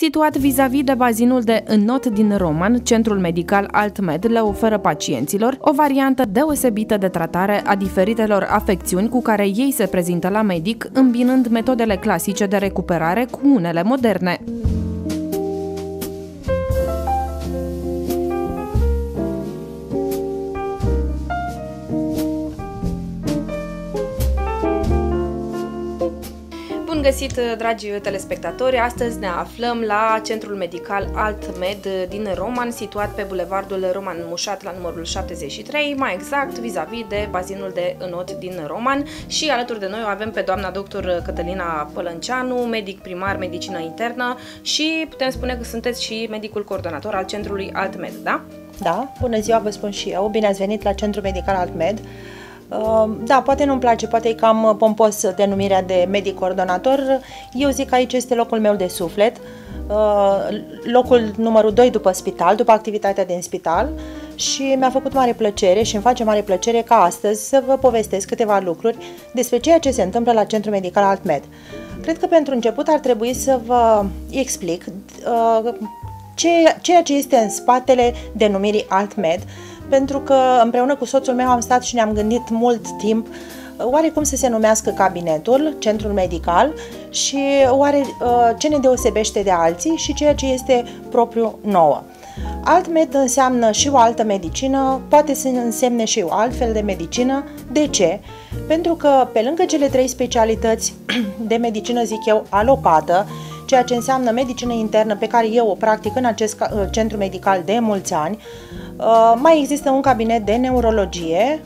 Situat vis-a-vis de bazinul de Înot din Roman, centrul medical AltMed le oferă pacienților o variantă deosebită de tratare a diferitelor afecțiuni cu care ei se prezintă la medic, îmbinând metodele clasice de recuperare cu unele moderne. Bun găsit, dragi telespectatori! Astăzi ne aflăm la Centrul Medical AltMed din Roman, situat pe bulevardul Roman Mușat la numărul 73, mai exact vis-a-vis de bazinul de Înot din Roman, și alături de noi o avem pe doamna doctor Cătălina Pălânceanu, medic primar medicină internă, și putem spune că sunteți și medicul coordonator al Centrului AltMed, da? Da, bună ziua, vă spun și eu, bine ați venit la Centrul Medical AltMed. Da, poate nu-mi place, poate e cam pompos denumirea de medic-coordonator. Eu zic că aici este locul meu de suflet, locul numărul 2 după spital, după activitatea din spital, și mi-a făcut mare plăcere și îmi face mare plăcere ca astăzi să vă povestesc câteva lucruri despre ceea ce se întâmplă la Centrul Medical AltMed. Cred că pentru început ar trebui să vă explic ceea ce este în spatele denumirii AltMed, pentru că împreună cu soțul meu am stat și ne-am gândit mult timp oare cum să se numească cabinetul, centrul medical, și oare ce ne deosebește de alții și ceea ce este propriu nouă. AltMed înseamnă și o altă medicină, poate să însemne și o altfel de medicină. De ce? Pentru că pe lângă cele trei specialități de medicină, zic eu, alopată, ceea ce înseamnă medicină internă pe care eu o practic în acest centru medical de mulți ani, mai există un cabinet de neurologie,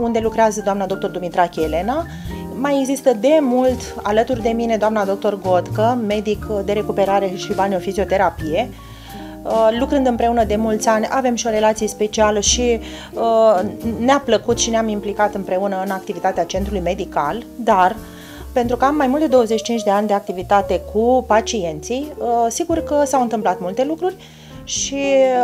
unde lucrează doamna doctor Dumitrac Elena. Mai există de mult alături de mine doamna doctor Godcă, medic de recuperare și balneofizioterapie. Lucrând împreună de mulți ani, avem și o relație specială și ne-a plăcut și ne-am implicat împreună în activitatea centrului medical, dar pentru că am mai mult de 25 de ani de activitate cu pacienții, sigur că s-au întâmplat multe lucruri și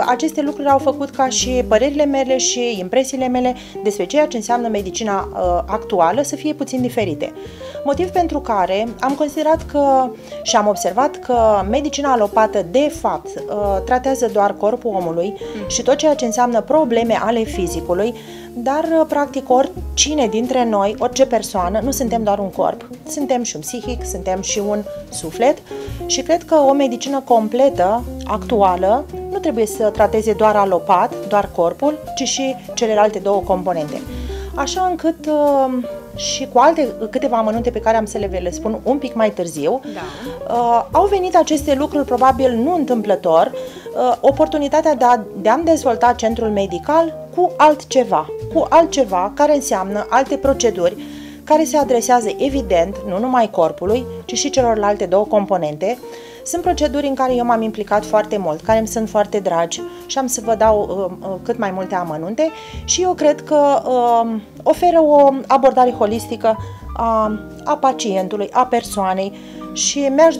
aceste lucruri au făcut ca și părerile mele și impresiile mele despre ceea ce înseamnă medicina actuală să fie puțin diferite. Motiv pentru care am considerat că și am observat că medicina alopată de fapt tratează doar corpul omului și tot ceea ce înseamnă probleme ale fizicului, dar practic oricine dintre noi, orice persoană, nu suntem doar un corp, suntem și un psihic, suntem și un suflet, și cred că o medicină completă, actuală, nu trebuie să trateze doar alopat, doar corpul, ci și celelalte două componente. Așa încât și cu alte câteva amănunte pe care am să le spun un pic mai târziu, da, au venit aceste lucruri probabil nu întâmplător, oportunitatea de a-mi dezvolta centrul medical cu altceva, care înseamnă alte proceduri care se adresează evident nu numai corpului, ci și celorlalte două componente. Sunt proceduri în care eu m-am implicat foarte mult, care îmi sunt foarte dragi și am să vă dau cât mai multe amănunte, și eu cred că oferă o abordare holistică a pacientului, a persoanei, și mi-aș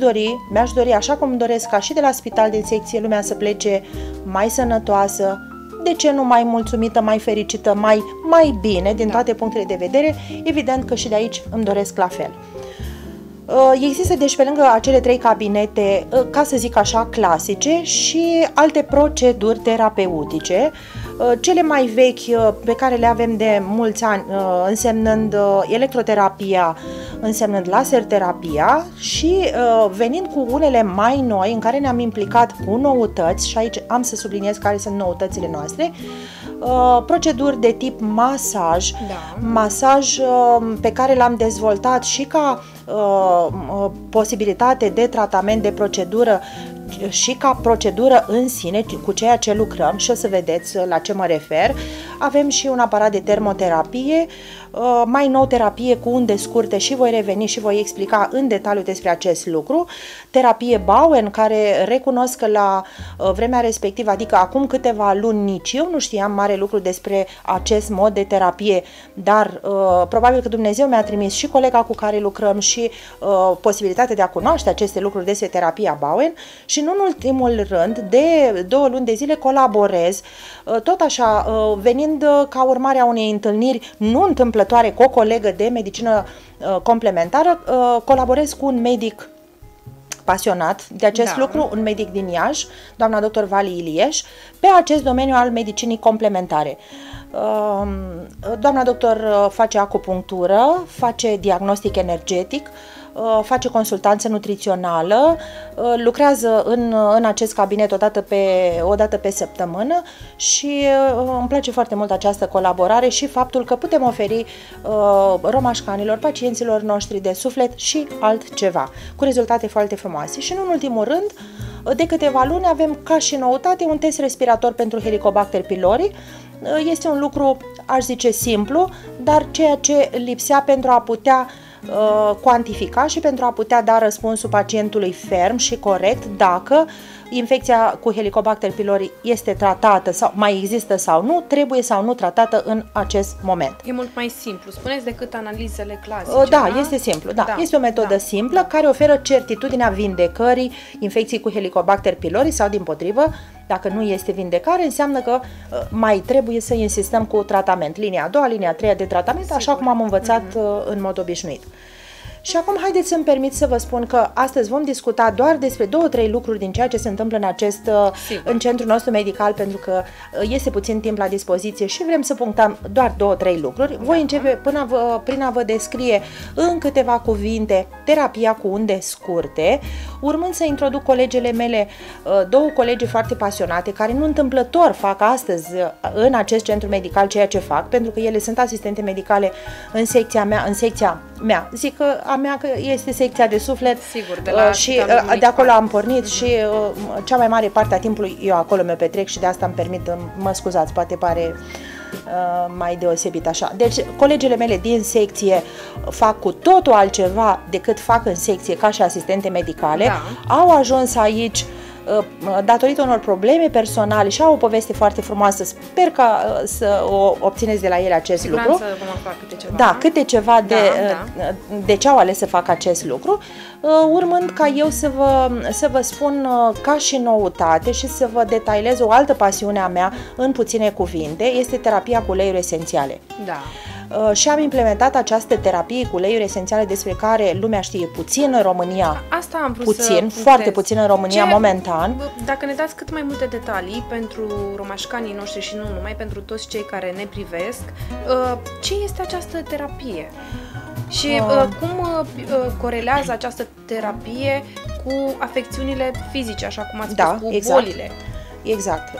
dori, așa cum doresc ca și de la spital din secție lumea să plece mai sănătoasă, de ce nu mai mulțumită, mai fericită, mai bine din toate punctele de vedere, evident că și de aici îmi doresc la fel. Există deci pe lângă acele trei cabinete, ca să zic așa, clasice, și alte proceduri terapeutice, cele mai vechi pe care le avem de mulți ani, însemnând electroterapia, însemnând laserterapia, și venind cu unele mai noi în care ne-am implicat cu noutăți, și aici am să subliniez care sunt noutățile noastre, proceduri de tip masaj, da, masaj pe care l-am dezvoltat și ca posibilitate de tratament, de procedură, și ca procedură în sine, cu ceea ce lucrăm, și o să vedeți la ce mă refer. Avem și un aparat de termoterapie, mai nou terapie cu unde scurte, și voi reveni și voi explica în detaliu despre acest lucru. Terapie Bowen, care recunosc că la vremea respectivă, adică acum câteva luni, nici eu nu știam mare lucru despre acest mod de terapie, dar probabil că Dumnezeu mi-a trimis și colega cu care lucrăm și posibilitatea de a cunoaște aceste lucruri despre terapia Bowen. Și nu în ultimul rând, de 2 luni de zile colaborez, tot așa, venind ca urmare a unei întâlniri nu întâmplătoare cu o colegă de medicină complementară, colaborez cu un medic pasionat de acest lucru, un medic din Iași, doamna dr. Vali Ilieș, pe acest domeniu al medicinii complementare. Doamna doctor face acupunctură, face diagnostic energetic, face consultanță nutrițională, lucrează în acest cabinet o dată pe săptămână și îmi place foarte mult această colaborare și faptul că putem oferi romașcanilor, pacienților noștri de suflet și altceva, cu rezultate foarte frumoase. Și nu în ultimul rând, de câteva luni avem ca și noutate un test respirator pentru Helicobacter pylori. Este un lucru, aș zice, simplu, dar ceea ce lipsea pentru a putea cuantifica și pentru a putea da răspunsul pacientului ferm și corect dacă infecția cu Helicobacter pylori este tratată sau mai există sau nu, trebuie sau nu tratată în acest moment. E mult mai simplu, spuneți, decât analizele clasice. Da, este simplu, da. Este o metodă simplă care oferă certitudinea vindecării infecției cu Helicobacter pylori sau, din potrivă, dacă nu este vindecare, înseamnă că mai trebuie să insistăm cu tratament. Linia a doua, linia a treia de tratament, sigur, așa cum am învățat în mod obișnuit. Și acum haideți să-mi permit să vă spun că astăzi vom discuta doar despre 2-3 lucruri din ceea ce se întâmplă în centrul nostru medical, pentru că este puțin timp la dispoziție și vrem să punctăm doar 2-3 lucruri. Voi începe prin a vă descrie în câteva cuvinte terapia cu unde scurte, urmând să introduc colegele mele, două colegi foarte pasionate, care nu întâmplător fac astăzi în acest centru medical ceea ce fac, pentru că ele sunt asistente medicale în secția mea, zic că a mea că este secția de suflet. Sigur, și de acolo am pornit și cea mai mare parte a timpului eu acolo mi-o petrec și de asta îmi permit, mă scuzați, poate pare mai deosebit așa. Deci colegele mele din secție fac cu totul altceva decât fac în secție ca și asistente medicale, au ajuns aici datorită unor probleme personale și au o poveste foarte frumoasă. Sper că să o obțineți de la ele acest lucru. De ce au ales să fac acest lucru, urmând ca eu să vă spun ca și noutate și să vă detailez o altă pasiune a mea în puține cuvinte. Este terapia cu uleiuri esențiale. Și am implementat această terapie cu uleiuri esențiale, despre care lumea știe puțin în România. Asta am vrut foarte puțin în România momentan. Dacă ne dați cât mai multe detalii pentru romașcanii noștri și nu numai, pentru toți cei care ne privesc, ce este această terapie? Și cum corelează această terapie cu afecțiunile fizice, așa cum ați spus, cu bolile? Exact.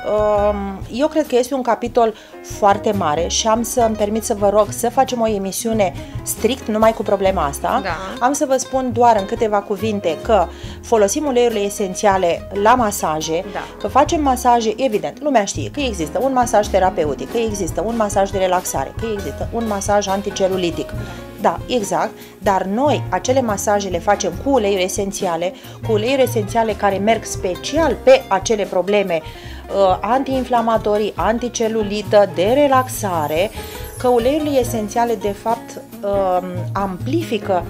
Eu cred că este un capitol foarte mare și am să îmi permit să vă rog să facem o emisiune strict numai cu problema asta. Am să vă spun doar în câteva cuvinte că folosim uleiurile esențiale la masaje, că facem masaje, evident, lumea știe că există un masaj terapeutic, că există un masaj de relaxare, că există un masaj anticelulitic. Dar noi acele masaje le facem cu uleiuri esențiale, care merg special pe acele probleme antiinflamatorii, anticelulită, de relaxare, că uleiurile esențiale de fapt amplifică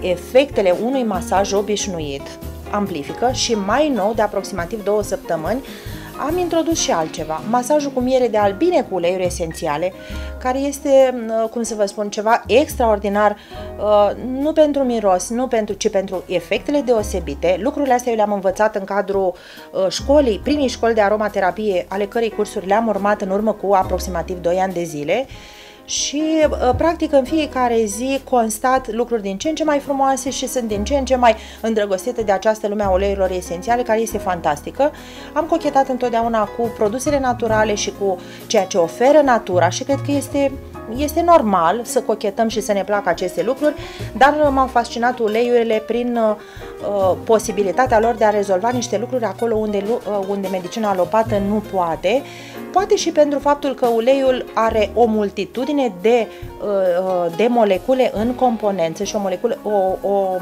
efectele unui masaj obișnuit, și mai nou, de aproximativ 2 săptămâni, am introdus și altceva, masajul cu miere de albine cu uleiuri esențiale, care este, cum să vă spun, ceva extraordinar, nu pentru miros, ci pentru efectele deosebite. Lucrurile astea eu le-am învățat în cadrul școlii, primii școli de aromaterapie, ale cărei cursuri le-am urmat în urmă cu aproximativ 2 ani de zile. Și practic în fiecare zi constat lucruri din ce în ce mai frumoase și sunt din ce în ce mai îndrăgostită de această lume a uleiurilor esențiale, care este fantastică. Am cochetat întotdeauna cu produsele naturale și cu ceea ce oferă natura și cred că este normal să cochetăm și să ne placă aceste lucruri, dar m-au fascinat uleiurile prin posibilitatea lor de a rezolva niște lucruri acolo unde medicina alopată nu poate. Poate și pentru faptul că uleiul are o multitudine de molecule în componențe și o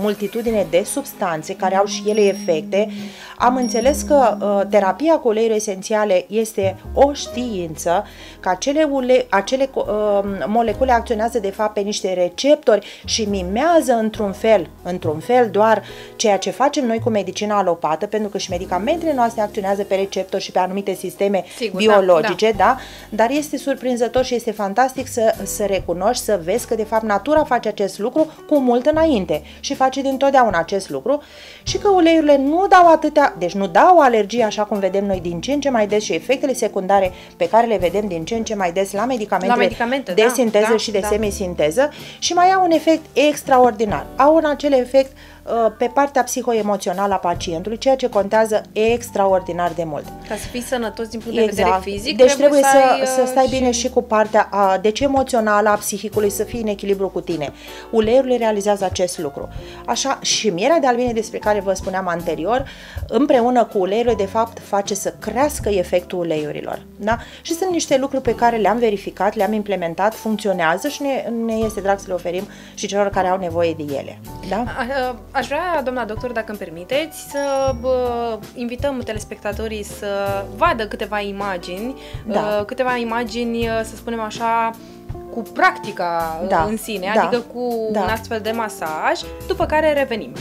multitudine de substanțe care au și ele efecte. Am înțeles că terapia cu uleiuri esențiale este o știință, că acele molecule acționează de fapt pe niște receptori și mimează într-un fel doar ceea ce facem noi cu medicina alopată, pentru că și medicamentele noastre acționează pe receptor și pe anumite sisteme biologice, da? Dar este surprinzător și este fantastic să recunoști, să vezi că de fapt natura face acest lucru cu mult înainte și face dintotdeauna acest lucru și că uleiurile nu dau atâtea, deci nu dau alergie așa cum vedem noi din ce în ce mai des și efectele secundare pe care le vedem din ce în ce mai des la medicamente de sinteză și de semisinteză, și mai au un efect extraordinar. Au în acel efect pe partea psihoemoțională a pacientului, ceea ce contează extraordinar de mult. Ca să fii sănătos din punct de vedere fizic, deci trebuie să stai bine și cu partea emoțională a psihicului, să fii în echilibru cu tine. Uleiurile realizează acest lucru. Așa, și mierea de albine despre care vă spuneam anterior, împreună cu uleiurile, de fapt, face să crească efectul uleiurilor. Da? Și sunt niște lucruri pe care le-am verificat, le-am implementat, funcționează și ne este drag să le oferim și celor care au nevoie de ele. Da? Aș vrea, doamna doctor, dacă îmi permiteți, să invităm telespectatorii să vadă câteva imagini, câteva imagini, să spunem așa, cu practica în sine, adică cu un astfel de masaj, după care revenim.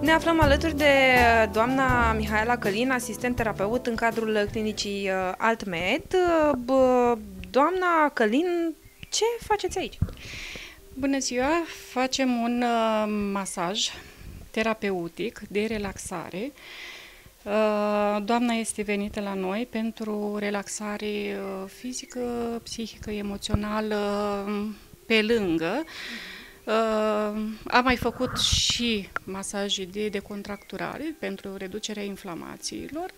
Ne aflăm alături de doamna Mihaela Călin, asistent terapeut în cadrul clinicii AltMed. Doamna Călin, ce faceți aici? Bună ziua! Facem un masaj terapeutic de relaxare. Doamna este venită la noi pentru relaxare fizică, psihică, emoțională, pe lângă. Am mai făcut și masaje de decontracturare pentru reducerea inflamațiilor.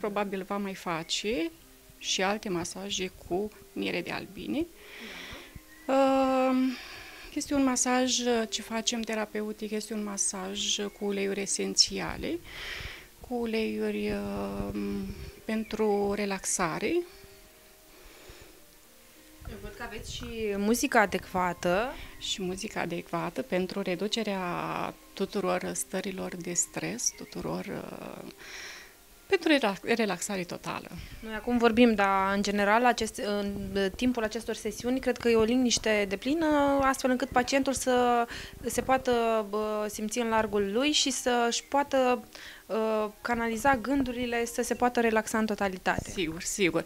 Probabil va mai face și alte masaje cu miere de albine. Este un masaj ce facem terapeutic, este un masaj cu uleiuri esențiale, cu uleiuri pentru relaxare. Eu văd că aveți și muzică adecvată. Și muzică adecvată pentru reducerea tuturor stărilor de stres, pentru relaxare totală. Noi acum vorbim, dar în general în timpul acestor sesiuni cred că e o liniște deplină, astfel încât pacientul să se poată simți în largul lui și să-și poată canaliza gândurile, să se poată relaxa în totalitate. Sigur, sigur.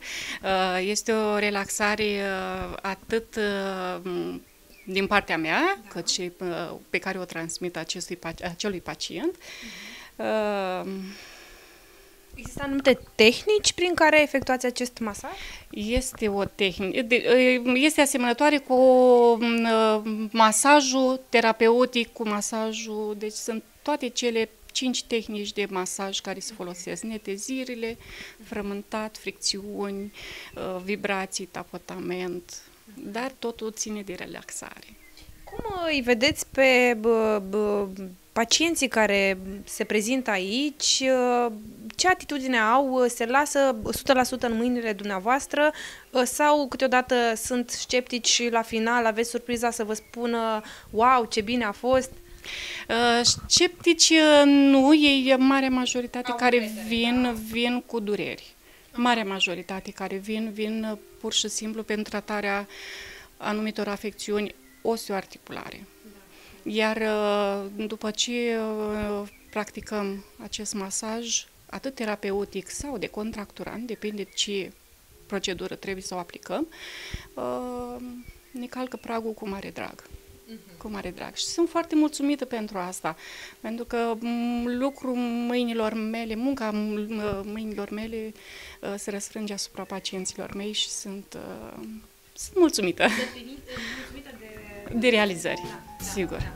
Este o relaxare atât din partea mea, cât și pe care o transmit acelui pacient. Există anumite tehnici prin care efectuați acest masaj? Este o tehnică, este asemănătoare cu masajul terapeutic, cu masajul, deci sunt toate cele 5 tehnici de masaj care se folosesc: netezirile, frământat, fricțiuni, vibrații, tapotament, dar totul ține de relaxare. Cum îi vedeți pe pacienții care se prezintă aici? Ce atitudine au? Se lasă 100% în mâinile dumneavoastră sau câteodată sunt sceptici și la final aveți surpriza să vă spună wow, ce bine a fost? Sceptici nu, ei, marea majoritate care vin cu dureri. Marea majoritate care vin pur și simplu pentru tratarea anumitor afecțiuni osteoarticulare. Iar după ce practicăm acest masaj, atât terapeutic sau de contracturant, depinde ce procedură trebuie să o aplicăm, ne calcă pragul cu mare drag. Cu mare drag. Și sunt foarte mulțumită pentru asta, pentru că munca mâinilor mele se răsfrânge asupra pacienților mei și sunt mulțumită. Mulțumită de realizări, sigur.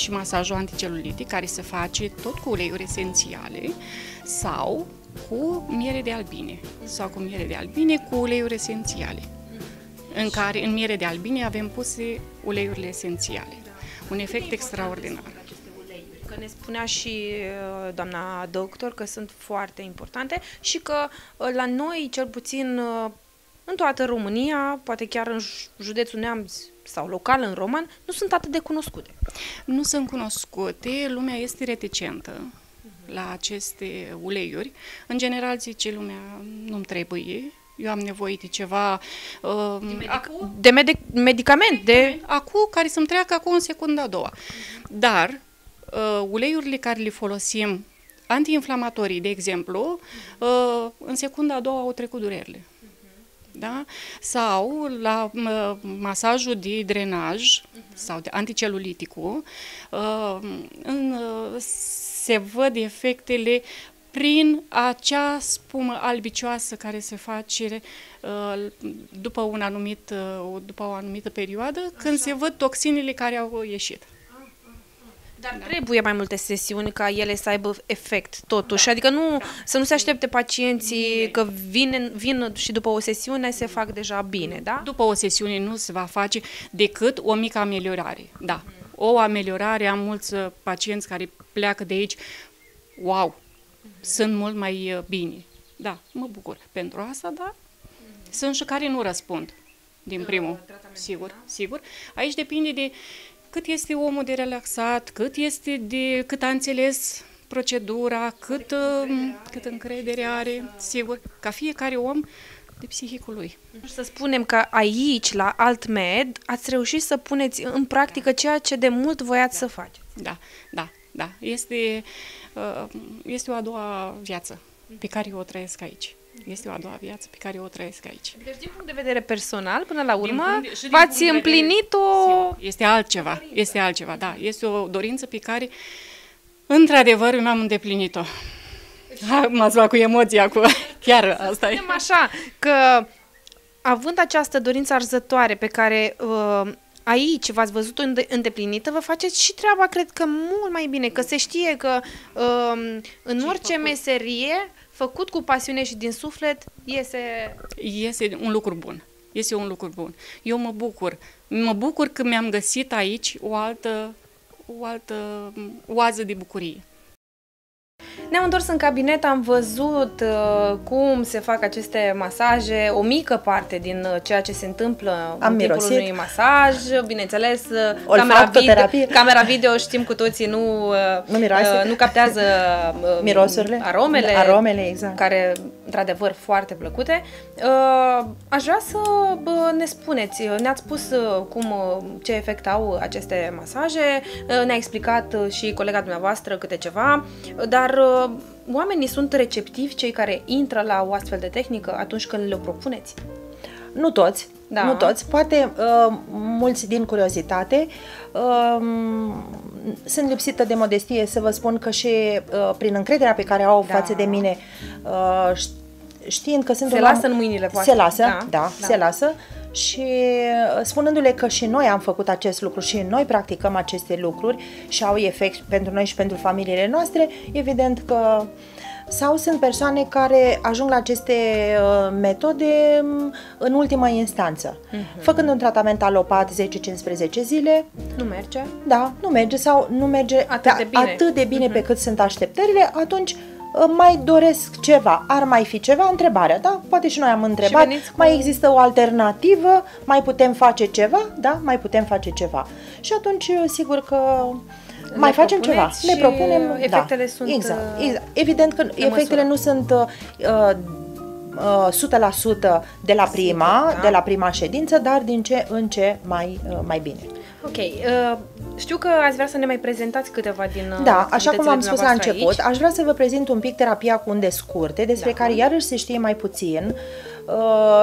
și masajul anticelulitic, care se face tot cu uleiuri esențiale sau cu miere de albine, cu uleiuri esențiale. În care, în miere de albine, avem puse uleiurile esențiale. Un efect extraordinar. Că ne spunea și doamna doctor că sunt foarte importante și că la noi, cel puțin în toată România, poate chiar în județul Neamț sau local în Roman, nu sunt atât de cunoscute. Nu sunt cunoscute, lumea este reticentă la aceste uleiuri. În general zice lumea, nu-mi trebuie, eu am nevoie de ceva medicament, de acu care să-mi treacă acum în secunda a doua. Dar uleiurile care le folosim, antiinflamatorii, de exemplu, în secunda a doua au trecut durerile. Da? Sau la masajul de drenaj sau de anticeluliticul, se văd efectele prin acea spumă albicioasă care se face după o anumită perioadă, când se văd toxinele care au ieșit. Dar trebuie mai multe sesiuni ca ele să aibă efect, totuși. Adică să nu se aștepte pacienții că vin și după o sesiune se fac deja bine, da? După o sesiune nu se va face decât o mică ameliorare, da. O ameliorare, am mulți pacienți care pleacă de aici, wow, sunt mult mai bine. Da, mă bucur pentru asta, dar sunt și care nu răspund din primul, sigur. Aici depinde de cât este omul de relaxat, cât a înțeles procedura, cât încredere are, sigur, ca fiecare om, de psihicul lui. Să spunem că aici, la AltMed, ați reușit să puneți în practică ceea ce de mult voiați să faceți. Da. Este o a doua viață pe care o trăiesc aici. Deci, din punct de vedere personal, până la urmă, v-ați împlinit o... Este altceva, da. Este o dorință pe care, într-adevăr, nu am îndeplinit-o. M-ați luat cu emoția, chiar asta e. Spunem așa, că având această dorință arzătoare pe care aici v-ați văzut-o îndeplinită, vă faceți și treaba, cred că, mult mai bine, că se știe că în orice meserie... făcut cu pasiune și din suflet, este un lucru bun. Este un lucru bun. Eu mă bucur. Mă bucur că mi-am găsit aici o altă oază de bucurie. Ne-am întors în cabinet, am văzut cum se fac aceste masaje, o mică parte din ceea ce se întâmplă în timpul unui masaj, bineînțeles, camera video, știm cu toții, nu captează mirosurile, aromele exact, care, într-adevăr, foarte plăcute. Aș vrea să ne spuneți, ne-ați spus ce efect au aceste masaje, ne-a explicat și colega dumneavoastră câte ceva, dar oamenii sunt receptivi, cei care intră la o astfel de tehnică, atunci când le propuneți? Nu toți, da. Nu toți. Poate mulți din curiozitate. Sunt lipsită de modestie să vă spun că și prin încrederea pe care au față de mine, știind că sunt se lasă în mâinile voastre. Se lasă. Și spunându-le că și noi am făcut acest lucru și noi practicăm aceste lucruri și au efect pentru noi și pentru familiile noastre, evident că... Sau sunt persoane care ajung la aceste metode în ultima instanță. Făcând un tratament alopat 10-15 zile... Nu merge? Da, nu merge sau nu merge atât de bine pe cât sunt așteptările, atunci... mai doresc ceva, ar mai fi ceva, întrebarea, da? Poate și noi am întrebat, mai există o alternativă, mai putem face ceva, da? Și atunci, sigur că mai facem ceva, ne propunem, efectele sunt... Exact. Evident că efectele nu sunt 100% de la prima ședință, dar din ce în ce mai bine. Ok, știu că ați vrea să ne mai prezentați câteva din... Da, așa cum am spus la început, aș vrea să vă prezint un pic terapia cu unde scurte, despre care iarăși se știe mai puțin.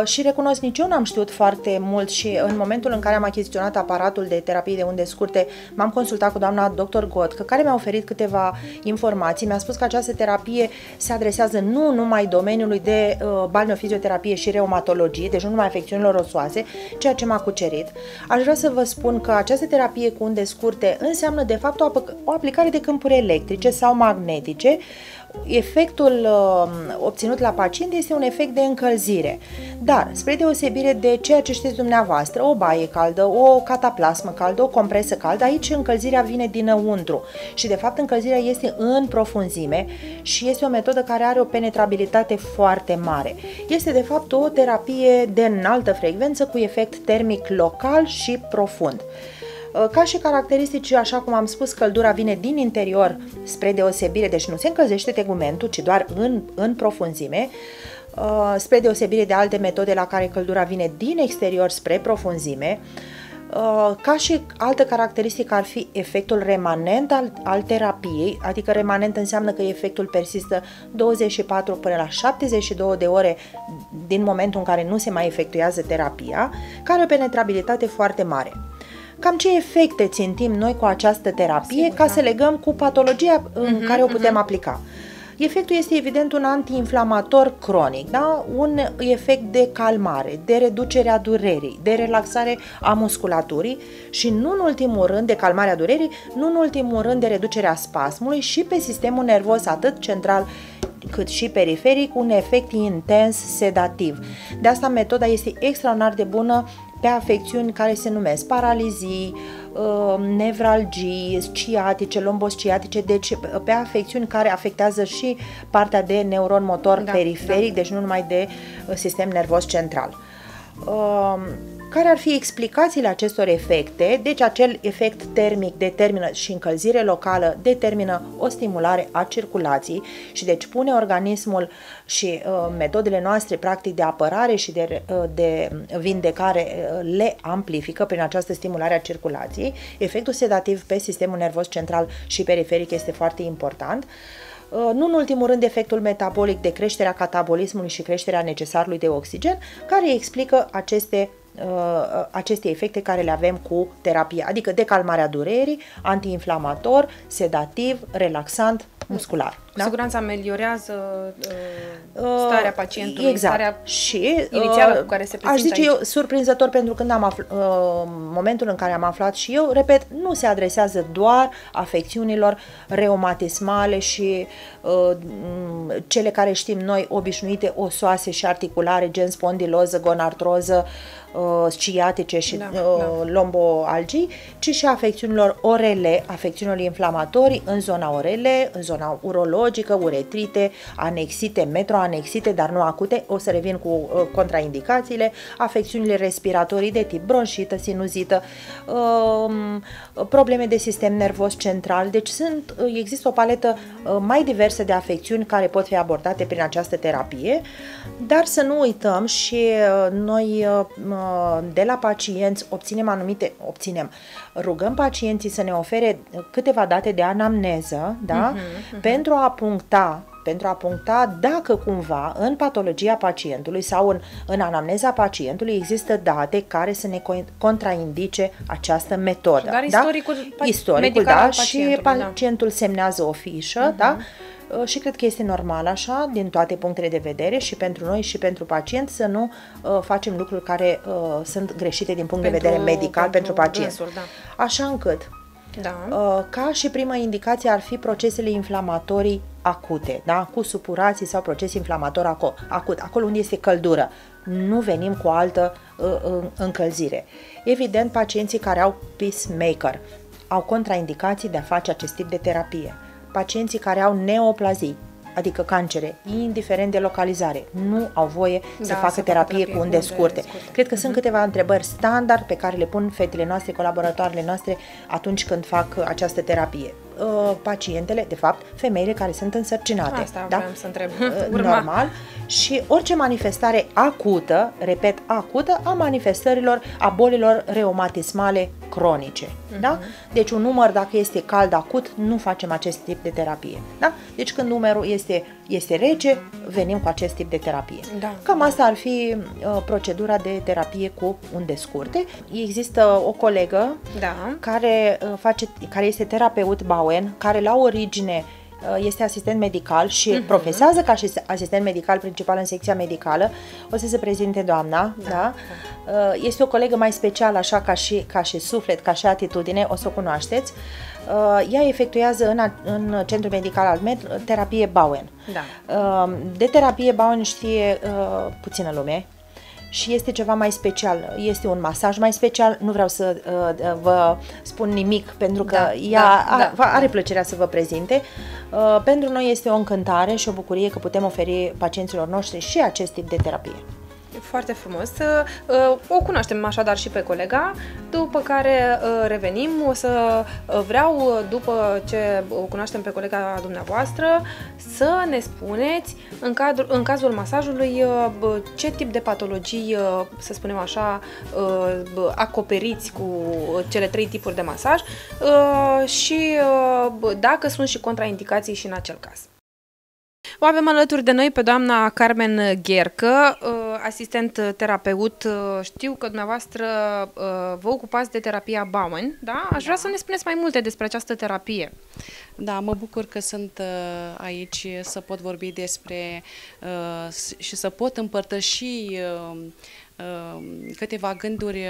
și recunosc, nici eu n-am știut foarte mult și în momentul în care am achiziționat aparatul de terapie de unde scurte, m-am consultat cu doamna dr. Godcă, care mi-a oferit câteva informații, mi-a spus că această terapie se adresează nu numai domeniului de balneofizioterapie și reumatologie, deci nu numai afecțiunilor osoase, ceea ce m-a cucerit. Aș vrea să vă spun că această terapie cu unde scurte înseamnă de fapt o aplicare de câmpuri electrice sau magnetice. Efectul obținut la pacient este un efect de încălzire, dar spre deosebire de ceea ce știți dumneavoastră, o baie caldă, o cataplasmă caldă, o compresă caldă, aici încălzirea vine dinăuntru și de fapt încălzirea este în profunzime și este o metodă care are o penetrabilitate foarte mare. Este de fapt o terapie de înaltă frecvență cu efect termic local și profund. Ca și caracteristici, așa cum am spus, căldura vine din interior spre deosebire, deci nu se încălzește tegumentul, ci doar în profunzime, spre deosebire de alte metode la care căldura vine din exterior spre profunzime. Ca și altă caracteristică ar fi efectul remanent al terapiei, adică remanent înseamnă că efectul persistă 24 până la 72 de ore din momentul în care nu se mai efectuează terapia, care o penetrabilitate foarte mare. Cam ce efecte țintim noi cu această terapie, sigur, ca să legăm cu patologia în care o putem aplica. Efectul este evident un antiinflamator cronic, da? Un efect de calmare, de reducere a durerii, de relaxare a musculaturii și nu în ultimul rând de calmarea durerii, nu în ultimul rând de reducerea spasmului și pe sistemul nervos atât central cât și periferic, un efect intens sedativ. De asta metoda este extraordinar de bună pe afecțiuni care se numesc paralizii, nevralgii, sciatice, lombosciatice, deci pe afecțiuni care afectează și partea de neuron motor periferic, deci nu numai de sistem nervos central. Care ar fi explicațiile acestor efecte? Deci acel efect termic determină și încălzire locală determină o stimulare a circulației și deci pune organismul și metodele noastre practic de apărare și de vindecare le amplifică prin această stimulare a circulației. Efectul sedativ pe sistemul nervos central și periferic este foarte important. Nu în ultimul rând efectul metabolic de creșterea catabolismului și creșterea necesarului de oxigen, care explică aceste efecte care le avem cu terapia, adică decalmarea durerii, antiinflamator, sedativ, relaxant, muscular. Cu siguranță ameliorează starea pacientului, exact. Starea și inițială cu care se prezintă. Aș zice aici, eu, surprinzător, pentru că momentul în care am aflat și eu, repet, nu se adresează doar afecțiunilor reumatismale și cele care știm noi obișnuite, osoase și articulare, gen spondiloză, gonartroză, sciatice și lomboalgii, ci și afecțiunilor orele, afecțiunilor inflamatorii în zona orele, în zona urologică, uretrite, anexite, metroanexite, dar nu acute, o să revin cu contraindicațiile, afecțiunile respiratorii de tip bronșită, sinuzită, probleme de sistem nervos central, deci există o paletă mai diversă de afecțiuni care pot fi abordate prin această terapie, dar să nu uităm și noi de la pacienți rugăm pacienții să ne ofere câteva date de anamneză, da? Pentru a puncta dacă cumva în patologia pacientului sau în anamneza pacientului există date care să ne contraindice această metodă. Dar istoricul da, și pacientul semnează o fișă, da? Și cred că este normal așa, din toate punctele de vedere, și pentru noi și pentru pacient, să nu facem lucruri care sunt greșite din punct de vedere medical pentru pacient. Dânsul, da. Așa încât, ca și prima indicație ar fi procesele inflamatorii acute, da? Cu supurații sau proces inflamator acut, acolo unde este căldură. Nu venim cu altă încălzire. Evident, pacienții care au pacemaker au contraindicații de a face acest tip de terapie. Pacienții care au neoplazii, adică cancere, indiferent de localizare, nu au voie să facă terapie cu unde scurte. Cred că sunt câteva întrebări standard pe care le pun fetele noastre, colaboratoarele noastre, atunci când fac această terapie. pacientele, de fapt, femeile care sunt însărcinate. Asta da? Vreau să întreb. Normal. Și orice manifestare acută, repet, acută, a manifestărilor, a bolilor reumatismale cronice. Da? Deci un număr, dacă este cald, acut, nu facem acest tip de terapie. Da? Deci când numărul este rece, venim cu acest tip de terapie. Da. Cam asta ar fi procedura de terapie cu unde scurte. Există o colegă care este terapeut Bowen, care la origine este asistent medical și profesează ca și asistent medical principal în secția medicală. O să se prezinte doamna, da? Este o colegă mai specială, așa ca și suflet, ca și atitudine, o să o cunoașteți. Ea efectuează în Centrul Medical AltMed terapie Bowen. Da. De terapie Bowen știe puțină lume. Și este ceva mai special, este un masaj mai special, nu vreau să vă spun nimic pentru că ea are plăcerea să vă prezinte. Pentru noi este o încântare și o bucurie că putem oferi pacienților noștri și acest tip de terapie. Foarte frumos. O cunoaștem așadar și pe colega, după care revenim. O să vreau, după ce o cunoaștem pe colega dumneavoastră, să ne spuneți, în cazul masajului, ce tip de patologii, să spunem așa, acoperiți cu cele 3 tipuri de masaj și dacă sunt și contraindicații și în acel caz. O avem alături de noi pe doamna Carmen Ghercă, asistent terapeut. Știu că dumneavoastră vă ocupați de terapia Bowen, da? Aș vrea să ne spuneți mai multe despre această terapie. Da, mă bucur că sunt aici să pot vorbi despre și să pot împărtăși câteva gânduri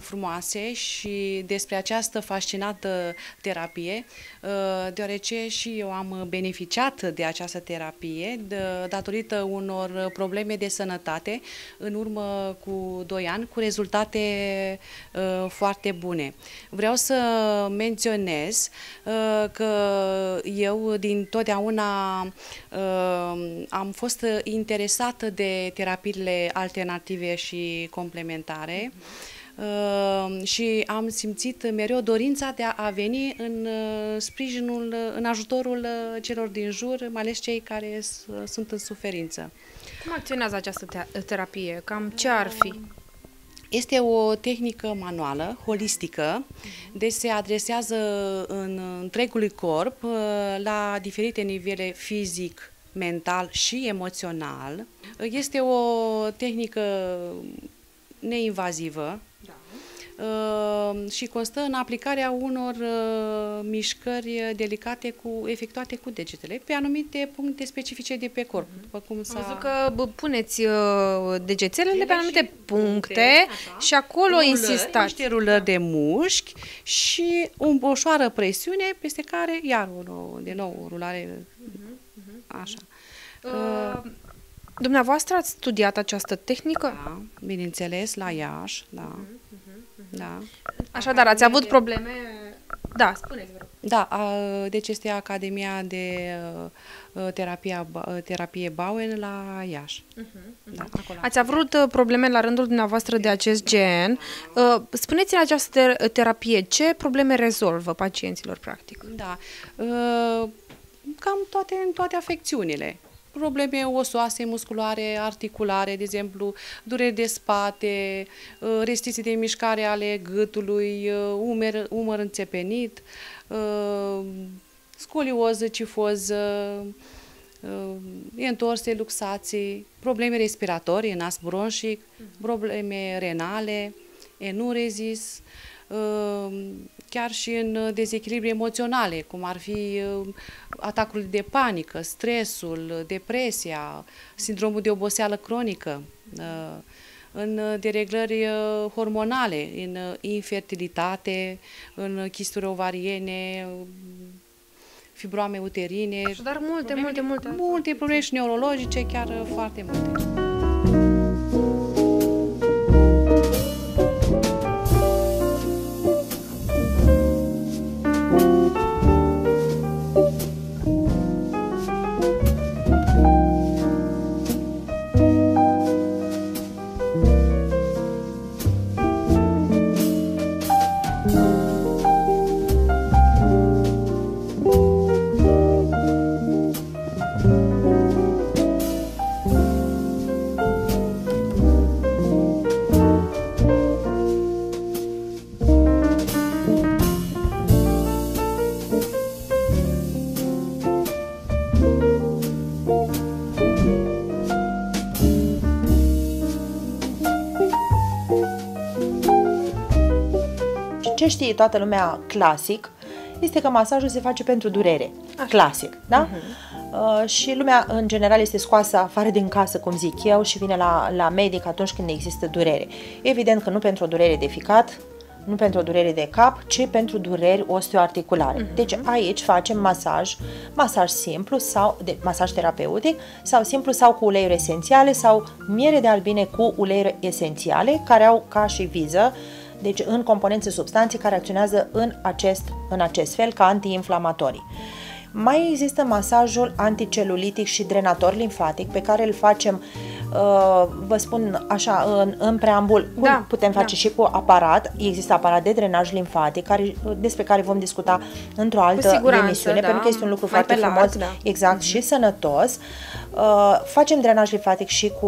frumoase și despre această fascinantă terapie, deoarece și eu am beneficiat de această terapie datorită unor probleme de sănătate în urmă cu 2 ani, cu rezultate foarte bune. Vreau să menționez că eu din totdeauna am fost interesată de terapiile alternative și complementare. Și am simțit mereu dorința de a veni în sprijinul, în ajutorul celor din jur, mai ales cei care sunt în suferință. Cum acționează această terapie? Cam ce ar fi? Este o tehnică manuală, holistică, deci se adresează în întregului corp, la diferite nivele fizic, mental și emoțional. Este o tehnică neinvazivă și constă în aplicarea unor mișcări delicate efectuate cu degetele pe anumite puncte specifice de pe corp. După cum s-a... Am văzut că puneți degețelele pe anumite puncte și acolo insistați. Niște rulări de mușchi și o ușoară presiune peste care iar o rulare. Așa. Dumneavoastră ați studiat această tehnică? Da, bineînțeles, la Iași, da. Da. Așadar, ați avut probleme... Da, spuneți-vă. Da, deci este Academia de Terapie Bowen la Iași. Da, ați avut probleme la rândul dumneavoastră de acest gen. Spuneți-ne, această terapie, ce probleme rezolvă pacienților, practic? Da, cam toate afecțiunile. Probleme osoase, musculare, articulare, de exemplu, dureri de spate, restricții de mișcare ale gâtului, umăr înțepenit, scolioză, cifoză, entorse, luxații, probleme respiratorii, nas bronșic, probleme renale, enurezis, chiar și în dezechilibre emoționale, cum ar fi atacurile de panică, stresul, depresia, sindromul de oboseală cronică, în dereglări hormonale, în infertilitate, în chisturi ovariene, fibroame uterine. Dar multe probleme și neurologice, chiar foarte multe. ce știe toată lumea clasic este că masajul se face pentru durere. Așa. Clasic, da? Și lumea, în general, este scoasă afară din casă, cum zic eu, și vine la medic atunci când există durere. Evident că nu pentru o durere de ficat, nu pentru o durere de cap, ci pentru dureri osteoarticulare. Deci aici facem masaj simplu sau de masaj terapeutic, sau simplu sau cu uleiuri esențiale sau miere de albine cu uleiuri esențiale, care au ca și viză, deci în componențe substanțe care acționează în acest fel ca antiinflamatorii. Mai există masajul anticelulitic și drenator limfatic pe care îl facem, vă spun așa, în preambul, da, putem face și cu aparat. Există aparat de drenaj limfatic despre care vom discuta într-o altă emisiune, da, pentru că este un lucru foarte frumos, da, exact, și sănătos. Facem drenaj limfatic și cu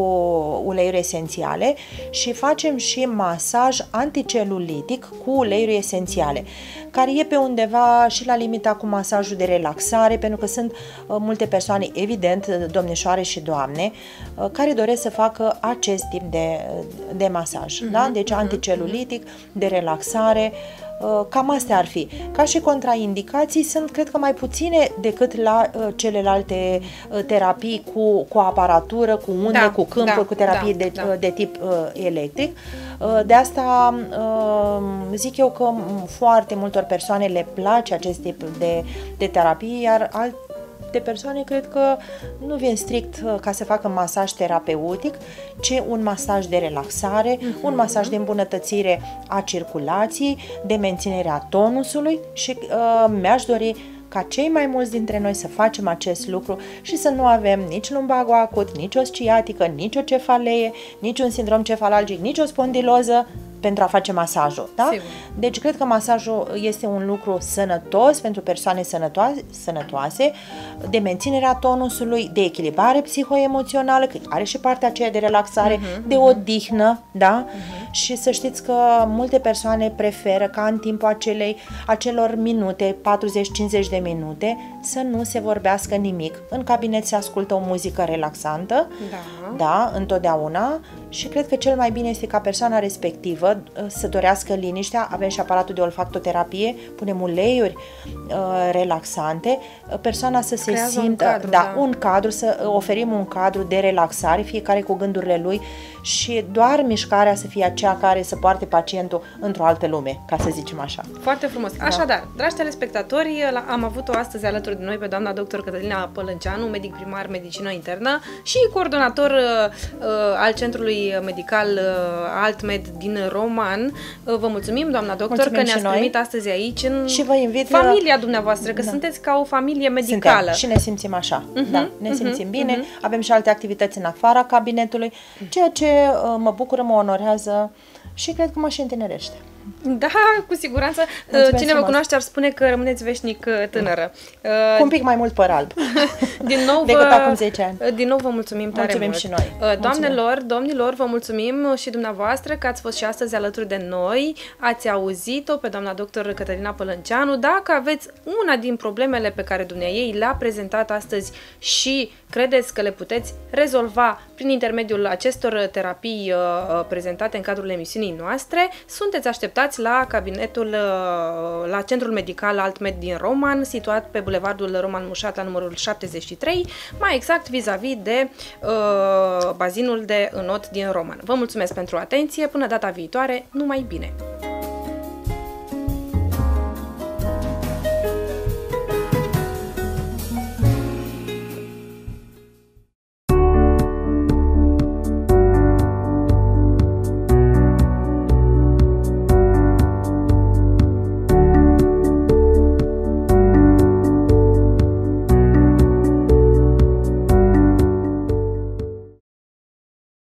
uleiuri esențiale și facem și masaj anticelulitic cu uleiuri esențiale, care e pe undeva și la limita cu masajul de relaxare, pentru că sunt multe persoane, evident, domnișoare și doamne, care doresc să facă acest tip de masaj. Da? Deci anticelulitic, de relaxare, cam astea ar fi. Ca și contraindicații sunt, cred că, mai puține decât la celelalte terapii cu aparatură, cu unde, da, cu câmpuri, da, cu terapii, da, de tip electric. De asta zic eu că foarte multor persoane le place acest tip de terapii, iar alte persoane cred că nu vin strict ca să facă masaj terapeutic, ci un masaj de relaxare, un masaj de îmbunătățire a circulației, de menținere a tonusului și mi-aș dori ca cei mai mulți dintre noi să facem acest lucru și să nu avem nici lumbago acut, nici o sciatică, nici o cefalee, nici un sindrom cefalalgic, nici o spondiloză pentru a face masajul. Da? Deci cred că masajul este un lucru sănătos pentru persoane sănătoase, de menținerea tonusului, de echilibrare psihoemoțională, că are și partea aceea de relaxare, de odihnă, da? Și să știți că multe persoane preferă ca în timpul acelor minute, 40-50 de minute, să nu se vorbească nimic. În cabinet se ascultă o muzică relaxantă, da, întotdeauna, și cred că cel mai bine este ca persoana respectivă să dorească liniștea. Avem și aparatul de olfactoterapie, punem uleiuri relaxante, persoana să se simtă un cadru, un cadru, să oferim un cadru de relaxare, fiecare cu gândurile lui, și doar mișcarea să fie aceea care să poarte pacientul într-o altă lume, ca să zicem așa. Foarte frumos. Da. Așadar, dragi telespectatori, am avut-o astăzi alături de noi pe doamna dr. Cătălina Pălânceanu, medic primar medicină internă și coordonator al Centrului Medical AltMed din Roman. Vă mulțumim, doamna doctor, mulțumim că ne-ați primit astăzi aici în și vă invit familia dumneavoastră, că sunteți ca o familie medicală. Suntem. Și ne simțim așa, ne simțim bine, avem și alte activități în afara cabinetului, ceea ce mă bucură, mă onorează și cred că mă și întinerește. Da, cu siguranță. Mulțumesc. Cine vă cunoaște ar spune că rămâneți veșnic tânără. Cu un pic mai mult păr alb din nou decât acum 10 ani. Din nou vă mulțumim tare mult. Și noi. Doamnelor, domnilor, vă mulțumim și dumneavoastră că ați fost și astăzi alături de noi. Ați auzit-o pe doamna doctor Cătălina Pălânceanu. Dacă aveți una din problemele pe care dumneaei le-a prezentat astăzi și credeți că le puteți rezolva prin intermediul acestor terapii prezentate în cadrul emisiunii noastre, sunteți așteptați la Centrul Medical AltMed din Roman, situat pe Bulevardul Roman Mușat la numărul 73, mai exact vis-a-vis de bazinul de Înot din Roman. Vă mulțumesc pentru atenție, până data viitoare, numai bine!